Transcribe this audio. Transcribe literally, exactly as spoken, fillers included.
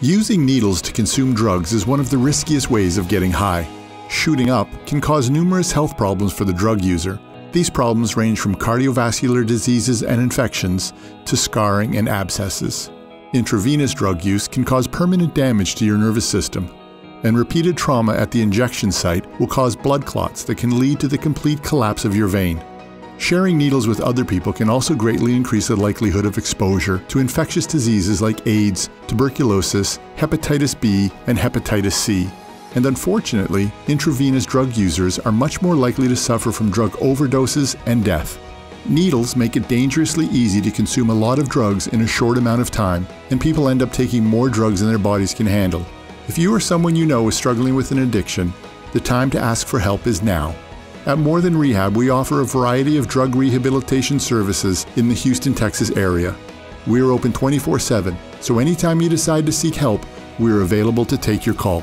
Using needles to consume drugs is one of the riskiest ways of getting high. Shooting up can cause numerous health problems for the drug user. These problems range from cardiovascular diseases and infections to scarring and abscesses. Intravenous drug use can cause permanent damage to your nervous system, and repeated trauma at the injection site will cause blood clots that can lead to the complete collapse of your vein. Sharing needles with other people can also greatly increase the likelihood of exposure to infectious diseases like AIDS, tuberculosis, hepatitis B, and hepatitis C. And unfortunately, intravenous drug users are much more likely to suffer from drug overdoses and death. Needles make it dangerously easy to consume a lot of drugs in a short amount of time, and people end up taking more drugs than their bodies can handle. If you or someone you know is struggling with an addiction, the time to ask for help is now. At More Than Rehab, we offer a variety of drug rehabilitation services in the Houston, Texas area. We're open twenty-four seven, so anytime you decide to seek help, we're available to take your call.